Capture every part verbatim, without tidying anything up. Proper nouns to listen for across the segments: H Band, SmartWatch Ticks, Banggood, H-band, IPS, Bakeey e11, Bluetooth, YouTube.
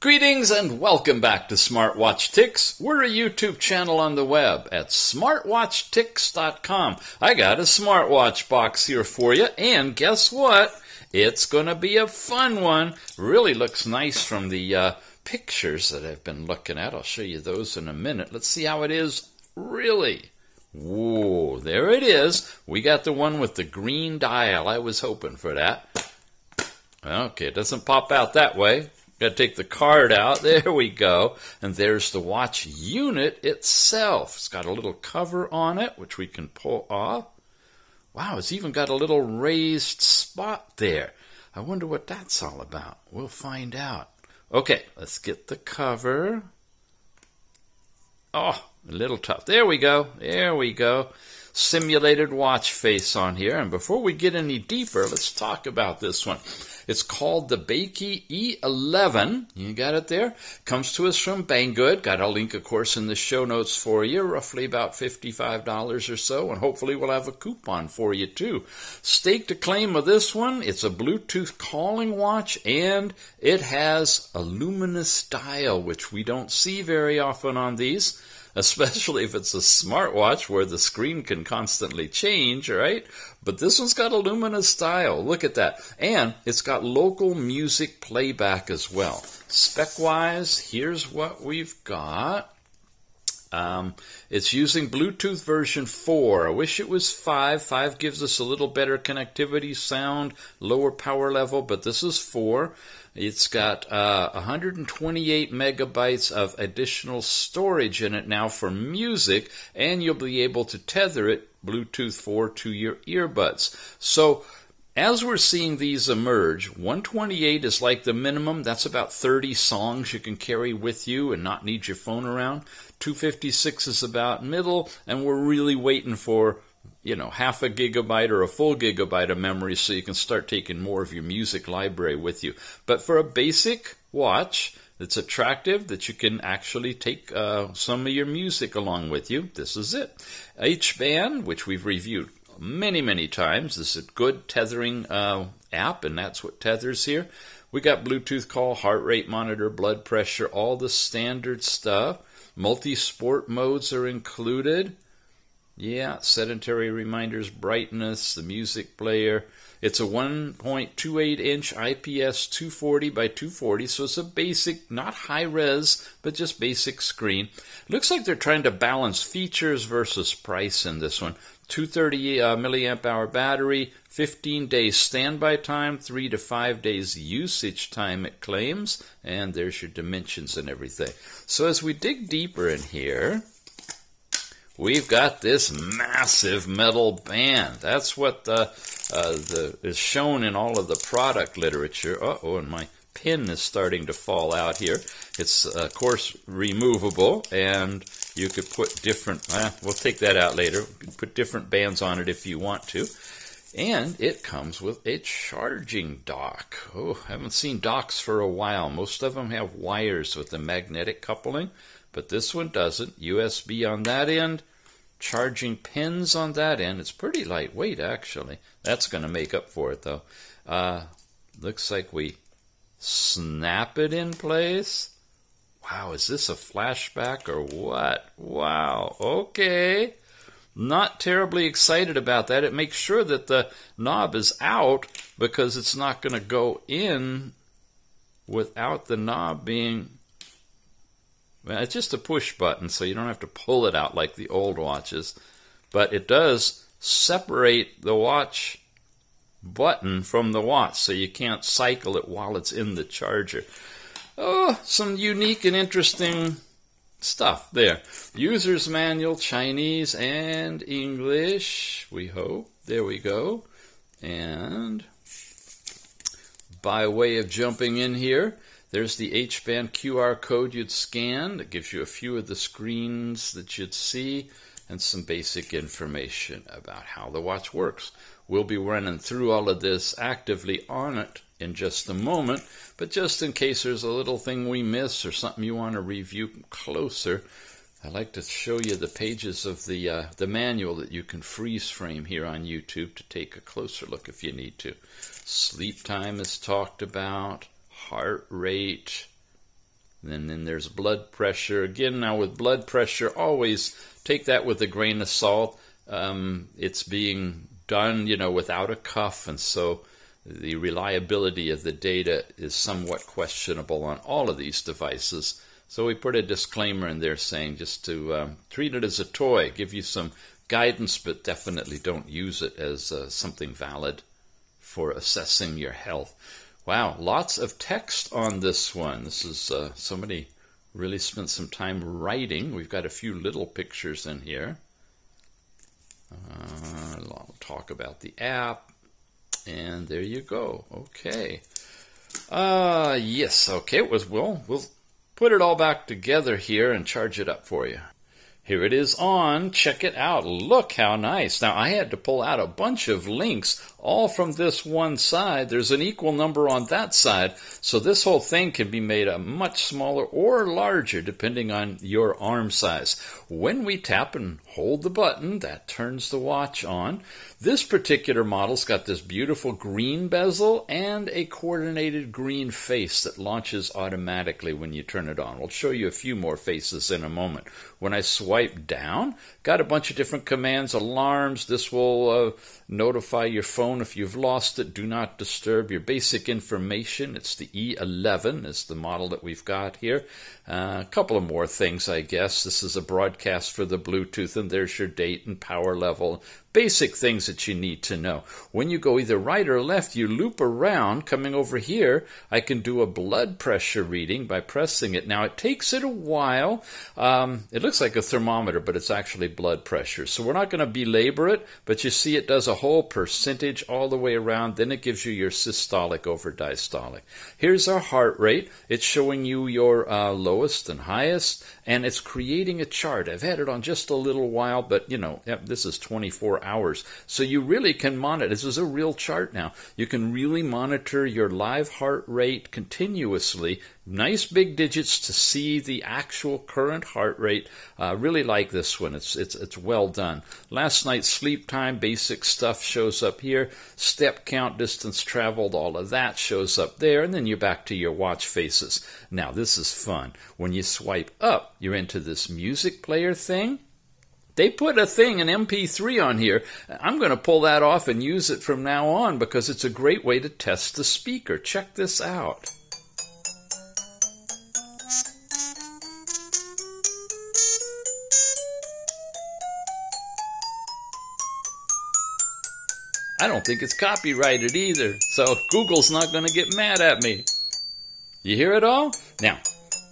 Greetings and welcome back to SmartWatch Ticks. We're a YouTube channel on the web at smartwatch ticks dot com. I got a smartwatch box here for you, and guess what? It's going to be a fun one. Really looks nice from the uh, pictures that I've been looking at. I'll show you those in a minute. Let's see how it is really. Whoa, there it is. We got the one with the green dial. I was hoping for that. Okay, it doesn't pop out that way. Got to take the card out. There we go. And there's the watch unit itself. It's got a little cover on it, which we can pull off. Wow, it's even got a little raised spot there. I wonder what that's all about. We'll find out. Okay, let's get the cover. Oh, a little tough. There we go. There we go. Simulated watch face on here. And before we get any deeper, let's talk about this one. It's called the Bakeey E eleven. You got it there. Comes to us from Banggood. Got a link, of course, in the show notes for you. Roughly about fifty-five dollars or so. And hopefully we'll have a coupon for you, too. Stake the claim of this one. It's a Bluetooth calling watch. And it has a luminous dial, which we don't see very often on these. Especially if it's a smartwatch where the screen can constantly change, right? But this one's got a luminous dial. Look at that. And it's got local music playback as well. Spec-wise, here's what we've got. Um, it's using Bluetooth version four. I wish it was five. five gives us a little better connectivity, sound, lower power level, but this is four. It's got uh, one hundred twenty-eight megabytes of additional storage in it now for music, and you'll be able to tether it, Bluetooth four, to your earbuds. So, as we're seeing these emerge, one twenty-eight is like the minimum. That's about thirty songs you can carry with you and not need your phone around. two fifty-six is about middle, and we're really waiting for, you know, half a gigabyte or a full gigabyte of memory so you can start taking more of your music library with you. But for a basic watch, it's attractive that you can actually take uh, some of your music along with you. This is it. H-band, which we've reviewed many, many times. This is a good tethering uh, app, and that's what tethers here. We got Bluetooth call, heart rate monitor, blood pressure, all the standard stuff. Multi-sport modes are included. Yeah, sedentary reminders, brightness, the music player. It's a one point two eight inch I P S two forty by two forty, so it's a basic, not high res, but just basic screen. Looks like they're trying to balance features versus price in this one. two hundred thirty uh, milliamp hour battery, fifteen days standby time, three to five days usage time it claims, and there's your dimensions and everything. So as we dig deeper in here, we've got this massive metal band. That's what the, uh, the is shown in all of the product literature. Uh-oh, and my pin is starting to fall out here. It's, of course, removable, and you could put different, eh, we'll take that out later, put different bands on it if you want to. And it comes with a charging dock. Oh, I haven't seen docks for a while. Most of them have wires with the magnetic coupling, but this one doesn't. U S B on that end, charging pins on that end. It's pretty lightweight, actually. That's going to make up for it, though. Uh, looks like we snap it in place. Wow, is this a flashback or what? Wow, okay. Not terribly excited about that. It makes sure that the knob is out because it's not going to go in without the knob being... Well, it's just a push button, so you don't have to pull it out like the old watches. But it does separate the watch button from the watch, so you can't cycle it while it's in the charger. Oh, some unique and interesting stuff there. User's manual, Chinese and English, we hope. There we go. And by way of jumping in here, there's the H-band Q R code you'd scan. That gives you a few of the screens that you'd see and some basic information about how the watch works. We'll be running through all of this actively on it in just a moment, but just in case there's a little thing we miss or something you want to review closer, I like to show you the pages of the, uh, the manual that you can freeze frame here on YouTube to take a closer look if you need to. Sleep time is talked about, heart rate, And then there's blood pressure. Again, now with blood pressure, always take that with a grain of salt. Um, it's being done, you know, without a cuff, and so the reliability of the data is somewhat questionable on all of these devices. So we put a disclaimer in there saying just to um, treat it as a toy, give you some guidance, but definitely don't use it as uh, something valid for assessing your health. Wow, lots of text on this one. This is uh, somebody really spent some time writing. We've got a few little pictures in here. Uh, I'll talk about the app, and there you go. Okay. Uh, yes, okay, it was, well, we'll put it all back together here and charge it up for you. Here it is on. Check it out. Look how nice. Now, I had to pull out a bunch of links all from this one side. There's an equal number on that side. So this whole thing can be made a much smaller or larger depending on your arm size. When we tap and hold the button, that turns the watch on. This particular model's got this beautiful green bezel and a coordinated green face that launches automatically when you turn it on. We'll show you a few more faces in a moment. When I swipe down, got a bunch of different commands, alarms. This will uh, notify your phone if you've lost it. Do not disturb your basic information. It's the E eleven is the model that we've got here. Uh, a couple of more things, I guess. This is a broadcast for the Bluetooth, and there's your date and power level. Basic things that you need to know. When you go either right or left, you loop around. Coming over here, I can do a blood pressure reading by pressing it. Now, it takes it a while. Um, it looks like a thermometer, but it's actually blood pressure. So we're not going to belabor it, but you see it does a whole percentage all the way around. Then it gives you your systolic over diastolic. Here's our heart rate. It's showing you your uh, lowest and highest, and it's creating a chart. I've had it on just a little while, but, you know, this is twenty-four hours. So you really can monitor. This is a real chart now. You can really monitor your live heart rate continuously. Nice big digits to see the actual current heart rate. Uh, really like this one. It's, it's, it's well done. Last night's sleep time, basic stuff shows up here. Step count, distance traveled, all of that shows up there. And then you're back to your watch faces. Now, this is fun. When you swipe up, you're into this music player thing. They put a thing, an M P three on here. I'm going to pull that off and use it from now on because it's a great way to test the speaker. Check this out. I don't think it's copyrighted either, so Google's not going to get mad at me. You hear it all? Now,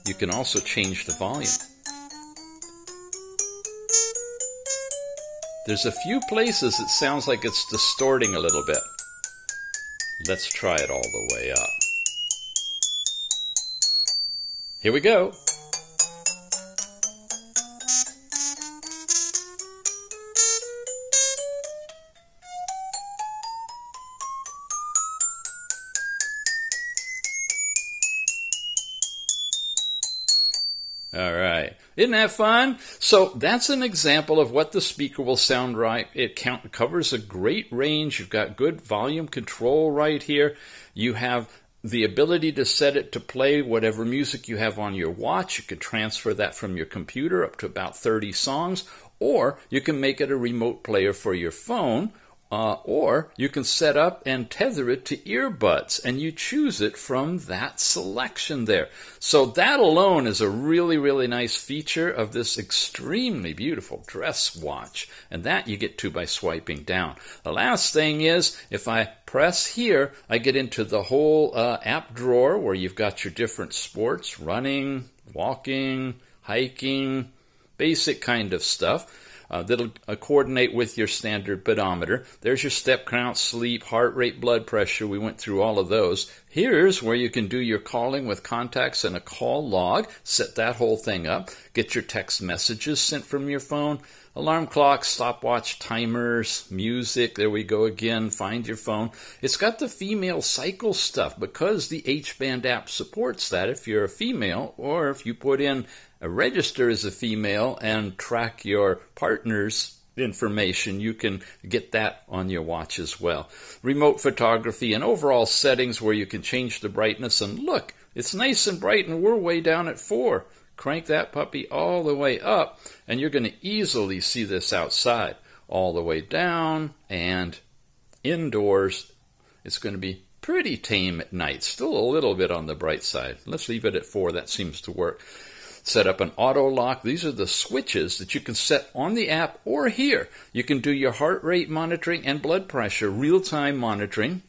you can also change the volume. There's a few places it sounds like it's distorting a little bit. Let's try it all the way up. Here we go. All right. Isn't that fun? So that's an example of what the speaker will sound right. It count, covers a great range. You've got good volume control right here. You have the ability to set it to play whatever music you have on your watch. You could transfer that from your computer up to about thirty songs, or you can make it a remote player for your phone. Uh, or you can set up and tether it to earbuds, and you choose it from that selection there. So that alone is a really, really nice feature of this extremely beautiful dress watch, and that you get to by swiping down. The last thing is, if I press here, I get into the whole uh, app drawer where you've got your different sports, running, walking, hiking, basic kind of stuff. Uh, that'll uh, coordinate with your standard pedometer. There's your step count, sleep, heart rate, blood pressure. We went through all of those. Here's where you can do your calling with contacts and a call log. Set that whole thing up. Get your text messages sent from your phone. Alarm clocks, stopwatch, timers, music. There we go again. Find your phone. It's got the female cycle stuff because the H band app supports that if you're a female, or if you put in a register as a female and track your partner's information, you can get that on your watch as well. Remote photography and overall settings where you can change the brightness and look. It's nice and bright and we're way down at four. Crank that puppy all the way up and you're going to easily see this outside. All the way down and indoors. It's going to be pretty tame at night. Still a little bit on the bright side. Let's leave it at four. That seems to work. Set up an auto lock. These are the switches that you can set on the app or here. You can do your heart rate monitoring and blood pressure, real-time monitoring.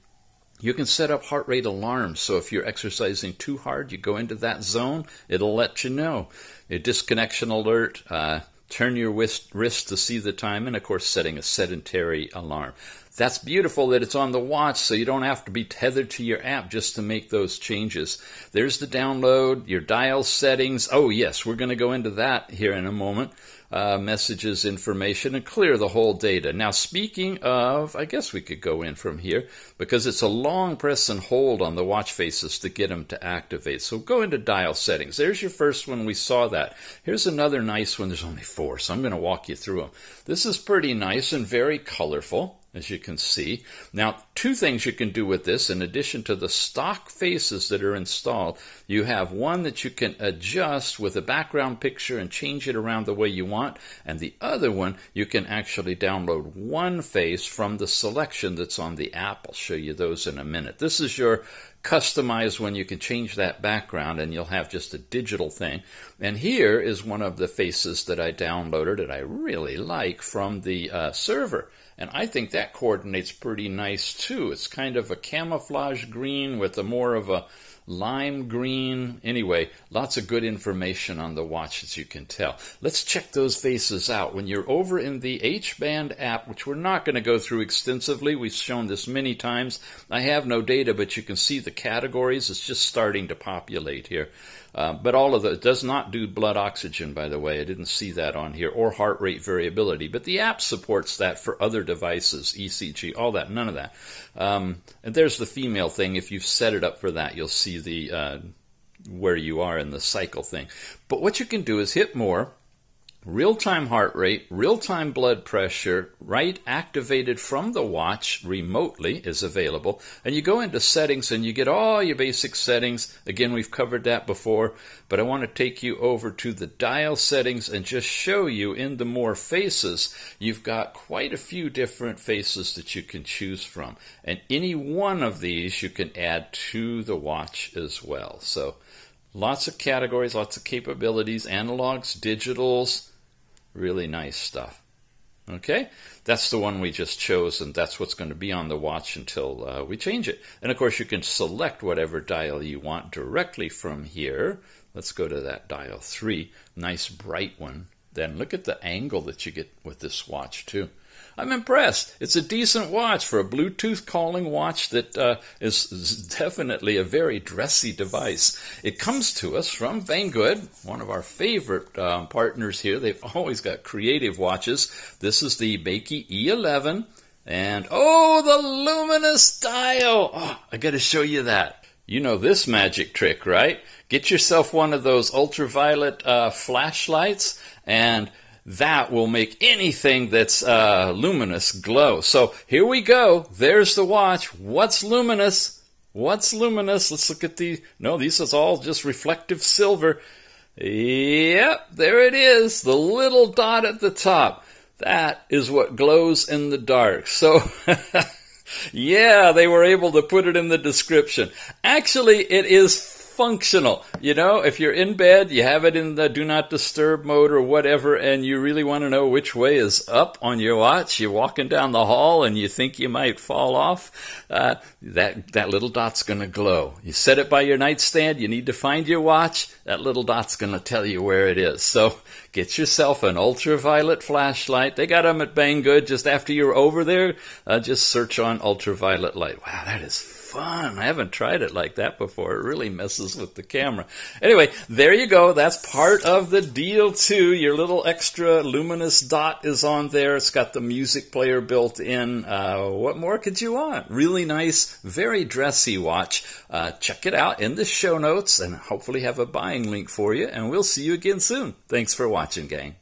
You can set up heart rate alarms, so if you're exercising too hard, you go into that zone, it'll let you know. Your disconnection alert, uh, turn your wrist, wrist to see the time, and of course setting a sedentary alarm. That's beautiful that it's on the watch, so you don't have to be tethered to your app just to make those changes. There's the download, your dial settings. Oh yes, we're going to go into that here in a moment. Uh, messages, information, and clear the whole data. Now speaking of, I guess we could go in from here because it's a long press and hold on the watch faces to get them to activate. So go into dial settings. There's your first one. We saw that. Here's another nice one. There's only four, so I'm going to walk you through them. This is pretty nice and very colorful, as you can see. Now, two things you can do with this. In addition to the stock faces that are installed, you have one that you can adjust with a background picture and change it around the way you want. And the other one, you can actually download one face from the selection that's on the app. I'll show you those in a minute. This is your customized one. You can change that background and you'll have just a digital thing. And here is one of the faces that I downloaded that I really like from the uh, server. And I think that coordinates pretty nice too. It's kind of a camouflage green with a more of a lime green. Anyway, lots of good information on the watch, as you can tell. Let's check those faces out. When you're over in the H-band app, which we're not going to go through extensively, we've shown this many times. I have no data, but you can see the categories. It's just starting to populate here. Uh, but all of the, it does not do blood oxygen, by the way. I didn't see that on here, or heart rate variability. But the app supports that for other devices, E C G, all that, none of that. Um, and there's the female thing. If you've set it up for that, you'll see the uh, where you are in the cycle thing. But what you can do is hit more, real-time heart rate, real-time blood pressure, right activated from the watch remotely is available, and you go into settings and you get all your basic settings. Again, we've covered that before, but I want to take you over to the dial settings and just show you in the more faces, you've got quite a few different faces that you can choose from, and any one of these you can add to the watch as well. So lots of categories, lots of capabilities, analogs, digitals, really nice stuff. Okay, that's the one we just chose, and that's what's going to be on the watch until uh, we change it. And of course, you can select whatever dial you want directly from here. Let's go to that dial three, nice bright one. Then look at the angle that you get with this watch too. I'm impressed. It's a decent watch for a Bluetooth calling watch that uh, is, is definitely a very dressy device. It comes to us from Banggood, one of our favorite um, partners here. They've always got creative watches. This is the Bakeey E eleven, and oh, the luminous dial! Oh, I got to show you that. You know this magic trick, right? Get yourself one of those ultraviolet uh, flashlights and that will make anything that's uh, luminous glow. So here we go. There's the watch. What's luminous? What's luminous? Let's look at the, no, these is all just reflective silver. Yep, there it is. The little dot at the top. That is what glows in the dark. So yeah, they were able to put it in the description. Actually, it is functional. You know, if you're in bed, you have it in the do not disturb mode or whatever, and you really want to know which way is up on your watch, you're walking down the hall and you think you might fall off, uh, that, that little dot's going to glow. You set it by your nightstand, you need to find your watch, that little dot's going to tell you where it is. So get yourself an ultraviolet flashlight. They got them at Banggood. Just after you're over there, uh, just search on ultraviolet light. Wow, that is fun. I haven't tried it like that before. It really messes with the camera. Anyway, there you go. That's part of the deal too. Your little extra luminous dot is on there. It's got the music player built in. Uh, what more could you want? Really nice, very dressy watch. Uh, check it out in the show notes and hopefully have a buying link for you. And we'll see you again soon. Thanks for watching, gang.